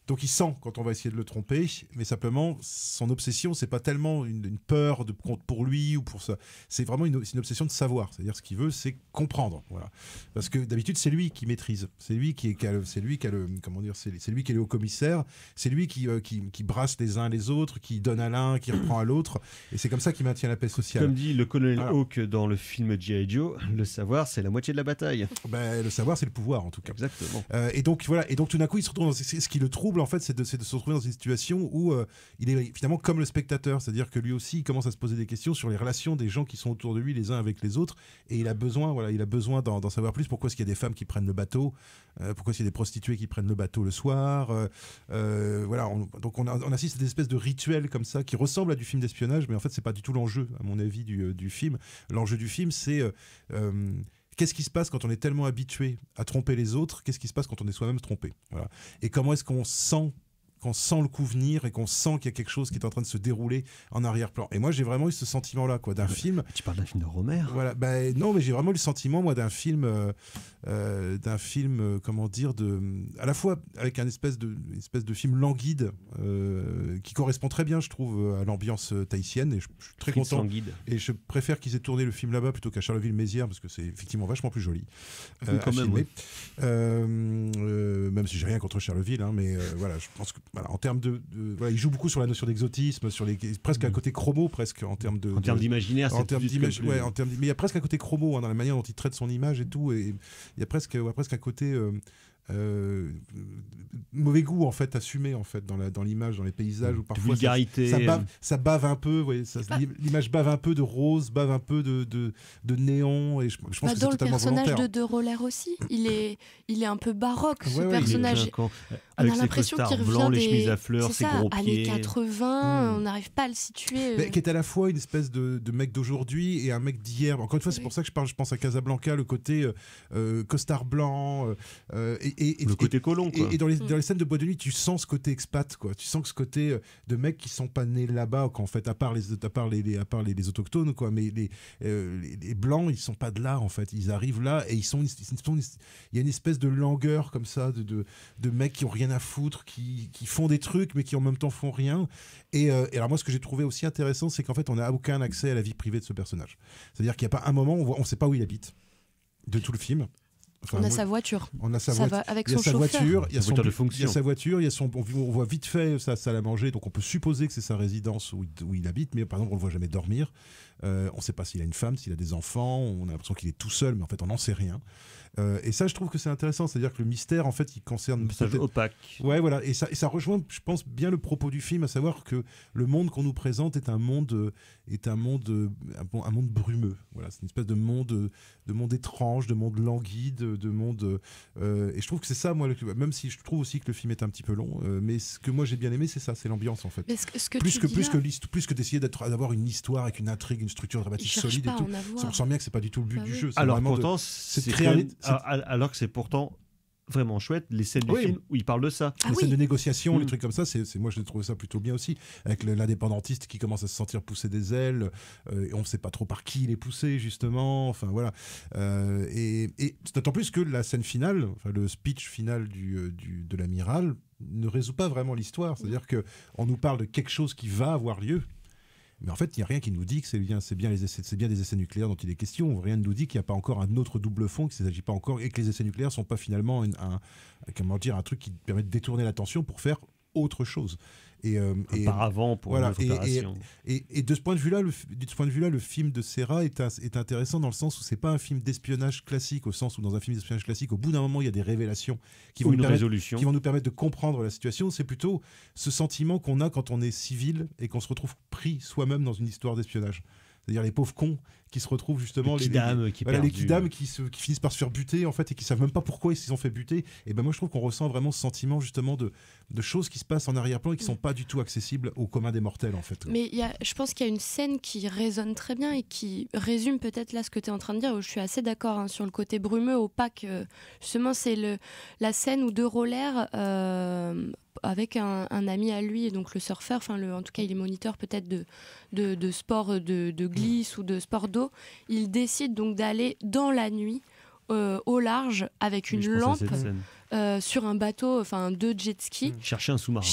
Donc il sent quand on va essayer de le tromper, mais simplement son obsession, c'est pas tellement une peur pour lui ou pour ça. C'est vraiment une obsession de savoir. C'est-à-dire ce qu'il veut, c'est comprendre. Voilà. Parce que d'habitude c'est lui qui maîtrise, c'est lui qui est le haut commissaire, c'est lui qui brasse les uns les autres, qui donne à l'un, qui reprend à l'autre, et c'est comme ça qu'il maintient la paix sociale. Comme dit le colonel Hawke dans le film G.I. Joe, le savoir c'est la moitié de la bataille. Ben, le savoir c'est le pouvoir en tout cas. Exactement. Et donc tout d'un coup il se retrouve dans ce qui le trouble. En fait, c'est de se retrouver dans une situation où il est finalement comme le spectateur, c'est-à-dire que lui aussi il commence à se poser des questions sur les relations des gens qui sont autour de lui les uns avec les autres, et il a besoin, voilà, d'en savoir plus. Pourquoi est-ce qu'il y a des femmes qui prennent le bateau, pourquoi est-ce qu'il y a des prostituées qui prennent le bateau le soir, voilà. Donc on assiste à des espèces de rituels comme ça qui ressemblent à du film d'espionnage, mais en fait c'est pas du tout l'enjeu à mon avis du film. L'enjeu du film, c'est qu'est-ce qui se passe quand on est tellement habitué à tromper les autres? Qu'est-ce qui se passe quand on est soi-même trompé? Voilà. Et comment est-ce qu'on sent qu'on sent le coup venir et qu'on sent qu'il y a quelque chose qui est en train de se dérouler en arrière-plan. Et moi, j'ai vraiment eu ce sentiment-là, quoi, d'un film. Tu parles d'un film de Romère. Voilà. Ben non, mais j'ai vraiment eu le sentiment, moi, d'un film, comment dire, à la fois avec un espèce de film languide qui correspond très bien, je trouve, à l'ambiance tahitienne. Et je suis très content. Languide. Et je préfère qu'ils aient tourné le film là-bas plutôt qu'à Charleville-Mézières parce que c'est effectivement vachement plus joli. Quand même. Ouais. Même si j'ai rien contre Charleville, hein, mais voilà, je pense que voilà, en termes de voilà, il joue beaucoup sur la notion d'exotisme, sur les presque un côté chromo, presque en termes de d'imaginaire, en termes d'imaginaire, ouais, en termes mais il y a presque un côté chromo hein, dans la manière dont il traite son image et tout, et il y a presque un côté mauvais goût en fait assumé en fait dans l'image, dans les paysages où parfois vulgarité, ça bave un peu, ouais, l'image bave un peu de rose, bave un peu de néon, et je pense que c'est totalement volontaire. Dans le personnage de Roller aussi, il est un peu baroque, ce personnage. On a l'impression qu'il revient des chemises à fleurs, c'est ça, années 80, on n'arrive pas à le situer. Mais qui est à la fois une espèce de mec d'aujourd'hui et un mec d'hier. Encore une fois, c'est pour ça que je pense à Casablanca, le côté costard blanc, le côté colon. Et dans les scènes de bois de nuit, tu sens ce côté expat, quoi. Tu sens que ce côté de mecs qui sont pas nés là-bas, qu'en fait, à part les autochtones, quoi. Mais les blancs, ils sont pas de là, en fait. Ils arrivent là et il y a une espèce de langueur comme ça, de mecs qui ont rien à foutre, qui font des trucs mais qui en même temps font rien. Et alors moi, ce que j'ai trouvé aussi intéressant, c'est qu'en fait on n'a aucun accès à la vie privée de ce personnage. C'est-à-dire qu'il n'y a pas un moment où on ne sait pas où il habite de tout le film. Enfin, on a sa voiture. On a sa voiture. Avec son chauffeur. Il y a sa voiture. Il y a son. On voit vite fait sa salle à manger, donc on peut supposer que c'est sa résidence où il habite. Mais par exemple, on le voit jamais dormir. On ne sait pas s'il a une femme, s'il a des enfants. On a l'impression qu'il est tout seul, mais en fait, on n'en sait rien. Et ça, je trouve que c'est intéressant. C'est-à-dire que le mystère, en fait, il concerne. Le mystère opaque. Ouais, voilà. Et ça rejoint, je pense, bien le propos du film, à savoir que le monde qu'on nous présente est un monde brumeux. Voilà, c'est une espèce de monde étrange, de monde languide. De monde et je trouve que c'est ça, moi, même si je trouve aussi que le film est un petit peu long, mais ce que moi j'ai bien aimé, c'est ça, c'est l'ambiance en fait. Plus que d'essayer d'avoir une histoire avec une intrigue, une structure dramatique solide et tout. On sent bien que c'est pas du tout le but du jeu. Alors pourtant, alors que c'est pourtant vraiment chouette les scènes du film où il parle de ça, les scènes de négociation, les trucs comme ça. Moi je trouve ça plutôt bien aussi, avec l'indépendantiste qui commence à se sentir pousser des ailes, et on ne sait pas trop par qui il est poussé justement, enfin voilà, et d'autant plus que la scène finale, enfin, le speech final de l'amiral ne résout pas vraiment l'histoire. C'est-à-dire qu'on nous parle de quelque chose qui va avoir lieu, mais en fait, il n'y a rien qui nous dit que c'est bien des essais nucléaires dont il est question. Rien ne nous dit qu'il n'y a pas encore un autre double fond, qu'il ne s'agit pas encore, et que les essais nucléaires ne sont pas finalement un truc qui permet de détourner l'attention pour faire autre chose. Et paravent pour voilà, une opération. Et de ce point de vue-là, le film de Serra est intéressant dans le sens où c'est pas un film d'espionnage classique, au sens où dans un film d'espionnage classique, au bout d'un moment, il y a des révélations qui vont nous permettre de comprendre la situation. C'est plutôt ce sentiment qu'on a quand on est civil et qu'on se retrouve pris soi-même dans une histoire d'espionnage. C'est-à-dire les pauvres cons qui se retrouvent justement... Les kidams qui finissent par se faire buter, en fait, et qui ne savent même pas pourquoi ils se sont fait buter. Et ben moi, je trouve qu'on ressent vraiment ce sentiment, justement, de choses qui se passent en arrière-plan et qui ne sont pas du tout accessibles au commun des mortels, en fait. Mais je pense qu'il y a une scène qui résonne très bien et qui résume peut-être là ce que tu es en train de dire, où je suis assez d'accord, hein, sur le côté brumeux, opaque. Justement, c'est la scène où deux rollers... avec un ami à lui, donc le surfeur, enfin en tout cas il est moniteur peut-être de sport de glisse ou de sport d'eau. Il décide donc d'aller dans la nuit au large avec une lampe sur un bateau, enfin deux jet skis. Chercher un sous-marin.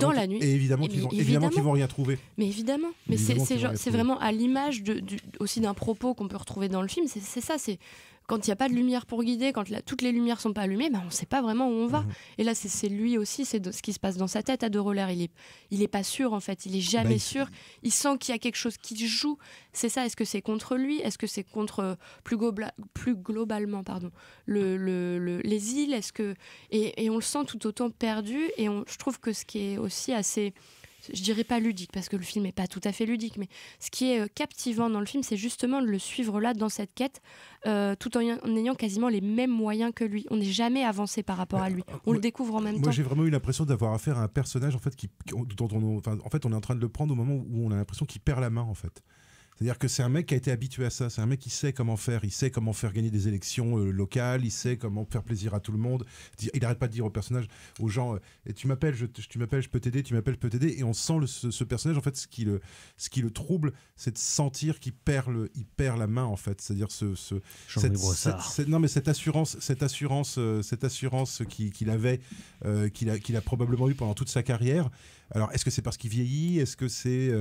Dans la nuit. Et évidemment qu'ils vont rien trouver. Mais évidemment. Mais c'est vraiment à l'image aussi d'un propos qu'on peut retrouver dans le film. C'est ça, c'est... Quand il n'y a pas de lumière pour guider, quand toutes les lumières ne sont pas allumées, ben on ne sait pas vraiment où on va. Et là, c'est lui aussi, c'est ce qui se passe dans sa tête à De Roller. Il est pas sûr, en fait. Il n'est jamais sûr. Il sent qu'il y a quelque chose qui joue. C'est ça. Est-ce que c'est contre lui? Est-ce que c'est contre plus globalement, pardon, les îles? Est-ce que... et on le sent tout autant perdu. Et je trouve que ce qui est aussi assez... Je dirais pas ludique, parce que le film n'est pas tout à fait ludique, mais ce qui est captivant dans le film, c'est justement de le suivre là, dans cette quête, tout en ayant quasiment les mêmes moyens que lui. On n'est jamais avancé par rapport à lui. On le découvre en même temps. Moi, j'ai vraiment eu l'impression d'avoir affaire à un personnage, en fait, dont on est en train de le prendre au moment où on a l'impression qu'il perd la main, en fait. C'est-à-dire que c'est un mec qui a été habitué à ça, c'est un mec qui sait comment faire, il sait comment faire gagner des élections locales, il sait comment faire plaisir à tout le monde, il arrête pas de dire aux personnages, aux gens, tu m'appelles, je peux t'aider, tu m'appelles, je peux t'aider, et on sent ce personnage, en fait, ce qui le trouble, c'est de sentir qu'il perd, la main, en fait, c'est-à-dire cette assurance qu'il avait, qu'il a probablement eu pendant toute sa carrière. Alors, est-ce que c'est parce qu'il vieillit? Est-ce que c'est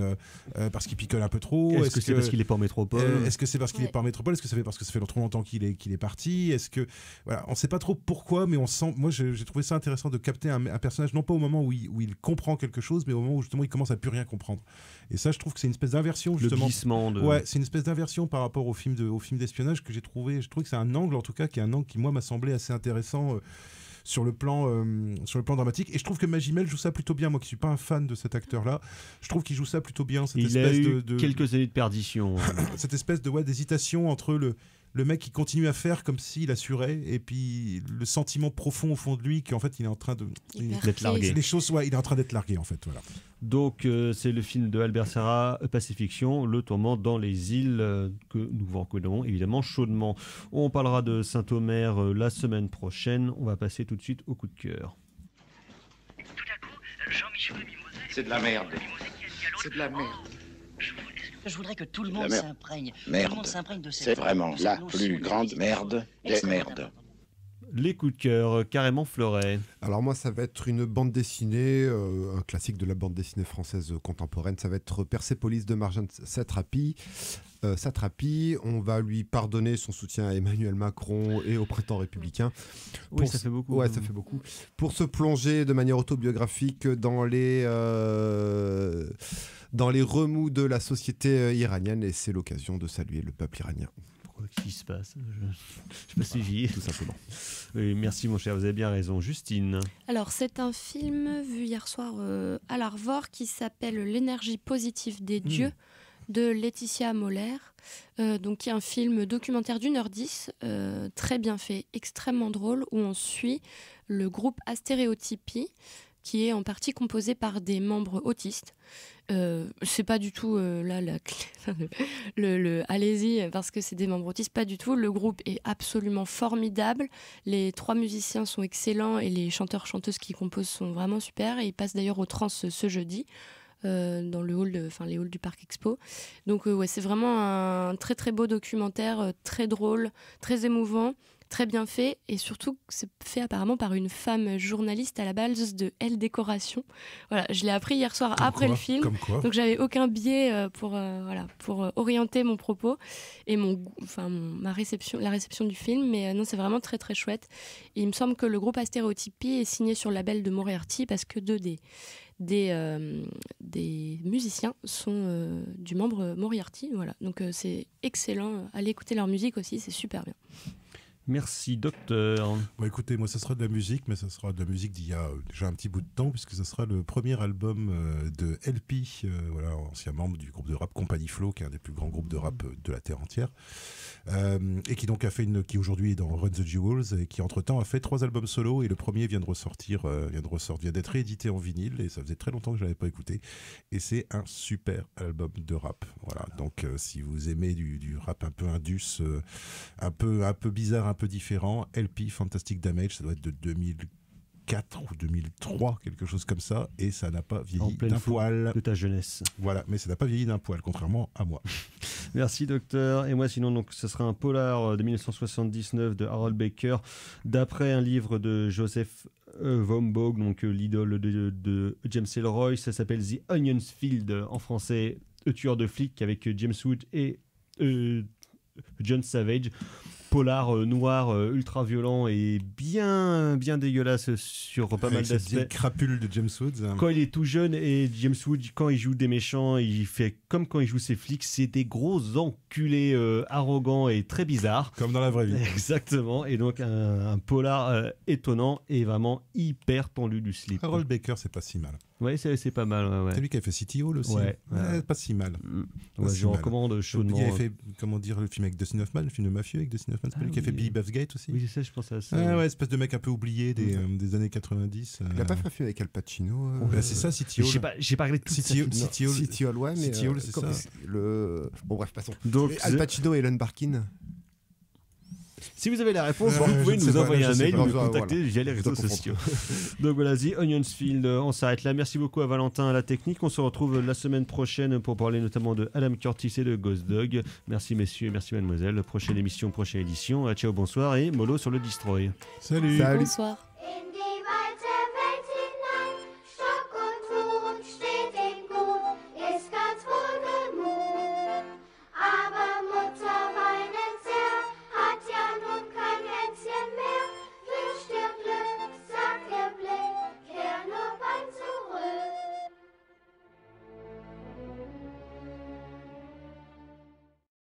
parce qu'il picole un peu trop? Est-ce que c'est parce qu'il n'est pas en métropole? Est-ce que c'est parce qu'il n'est pas en métropole? Est-ce que c'est parce que ça fait trop longtemps qu'il est parti? Est-ce que... Voilà, on ne sait pas trop pourquoi, mais on sent... Moi, j'ai trouvé ça intéressant de capter un personnage, non pas au moment où il comprend quelque chose, mais au moment où, justement, il commence à plus rien comprendre. Et ça, je trouve que c'est une espèce d'inversion, justement. Le glissement de... Ouais, c'est une espèce d'inversion par rapport au film d'espionnage que j'ai trouvé... Je trouve que c'est un angle, en tout cas, qui, moi, m'a semblé assez intéressant... Sur le plan dramatique, et je trouve que Magimel joue ça plutôt bien. Moi qui suis pas un fan de cet acteur là, je trouve qu'il joue ça plutôt bien, cette espèce de quelques années de perdition cette espèce de d'hésitation entre le mec qui continue à faire comme s'il assurait, et puis le sentiment profond au fond de lui qu'en fait il est en train d'être largué. Les choses, ouais, il est en train d'être largué, en fait, voilà. Donc c'est le film de Albert Serra, Pacifiction, le tourment dans les îles, que nous vous recommandons évidemment chaudement. On parlera de Saint-Omer la semaine prochaine. On va passer tout de suite au coup de cœur. C'est de la merde. C'est de la merde. Je voudrais que tout le monde s'imprègne. C'est vraiment la plus grande merde des merdes. Les coups de cœur, carrément Fleuret. Alors moi, ça va être une bande dessinée, un classique de la bande dessinée française contemporaine. Ça va être Persépolis de Marjane Satrapi. On va lui pardonner son soutien à Emmanuel Macron et au printemps républicain. Oui, ça fait beaucoup. Ouais, ça fait beaucoup. Pour se plonger de manière autobiographique dans les remous de la société iranienne, et c'est l'occasion de saluer le peuple iranien. Qu'est-ce qui se passe? Je ne sais pas suivi. Tout simplement. Oui, merci mon cher, vous avez bien raison. Justine. Alors c'est un film vu hier soir à l'Arvor qui s'appelle L'énergie positive des dieux, de Laetitia Moller, donc qui est un film documentaire d'1h10, très bien fait, extrêmement drôle, où on suit le groupe Astéréotypie, qui est en partie composé par des membres autistes. C'est pas du tout là la clé, allez-y, parce que c'est des membres autistes, pas du tout. Le groupe est absolument formidable. Les 3 musiciens sont excellents et les chanteurs-chanteuses qui composent sont vraiment super. Et ils passent d'ailleurs au trans ce jeudi. Dans le hall, les halls du Parc Expo. Donc ouais, c'est vraiment un très très beau documentaire, très drôle, très émouvant, très bien fait, et surtout c'est fait apparemment par une femme journaliste à la base de Elle Décoration. Voilà, je l'ai appris hier soir après le film, donc j'avais aucun biais pour orienter mon propos et la réception du film, mais non, c'est vraiment très très chouette. Et il me semble que le groupe Astéréotypie est signé sur le label de Moriarty, parce que des musiciens sont du membre Moriarty, voilà. Donc c'est excellent, allez écouter leur musique aussi, c'est super bien. Merci docteur. Bon, écoutez, moi ça sera de la musique, mais ça sera de la musique d'il y a déjà un petit bout de temps, puisque ça sera le premier album de El-P, voilà, ancien membre du groupe de rap Compagnie Flo, qui est un des plus grands groupes de rap de la terre entière, et qui donc a fait qui aujourd'hui est dans Run the Jewels, et qui entre temps a fait 3 albums solo, et le premier vient d'être réédité en vinyle, et ça faisait très longtemps que je l'avais pas écouté, et c'est un super album de rap, voilà. Donc si vous aimez du rap un peu indus, un peu bizarre, un peu différent, El-P, Fantastic Damage, ça doit être de 2004 ou 2003, quelque chose comme ça, et ça n'a pas vieilli d'un poil. De ta jeunesse. Voilà, mais ça n'a pas vieilli d'un poil, contrairement à moi. Merci docteur. Et moi sinon, donc, ce sera un polar de 1979 de Harold Baker, d'après un livre de Joseph Vombogue, donc l'idole de James Ellroy. Ça s'appelle The Onions Field, en français, tueur de flics, avec James Woods et John Savage. Polar noir, ultra violent et bien dégueulasse sur pas mal d'aspects. C'est crapule de James Woods. Quand il est tout jeune, et James Woods, quand il joue des méchants, il fait comme quand il joue ses flics, c'est des gros enculés arrogants et très bizarres. Comme dans la vraie vie. Exactement. Et donc un polar étonnant et vraiment hyper tendu du slip. Harold Baker, c'est pas si mal. Oui, c'est pas mal. Ouais, ouais. C'est lui qui a fait City Hall aussi. Ouais, ouais. Pas si mal. Pas si je mal. Recommande chaudement. Il a fait, comment dire, le film avec Dustin Hoffman, le film de mafieux avec Dustin Hoffman. C'est lui qui a fait Billy Buff's Gate aussi. Oui, je pensais à ça. Ah, ouais, espèce de mec un peu oublié des années 90. Il n'a pas fait un film avec Al Pacino. C'est ça, City Hall. J'ai parlé de City Hall, ouais, mais. City Hall, c'est ça. Bon, bref, passons. Al Pacino et Ellen Barkin. Si vous avez la réponse, vous pouvez nous envoyer un mail ou nous contacter via les réseaux sociaux. Donc voilà, The Onionsfield, on s'arrête là. Merci beaucoup à Valentin, à la technique. On se retrouve la semaine prochaine pour parler notamment de Adam Curtis et de Ghost Dog. Merci messieurs et merci mademoiselle. Prochaine émission, prochaine édition. Ciao, bonsoir et mollo sur le Destroy. Salut. Bonsoir.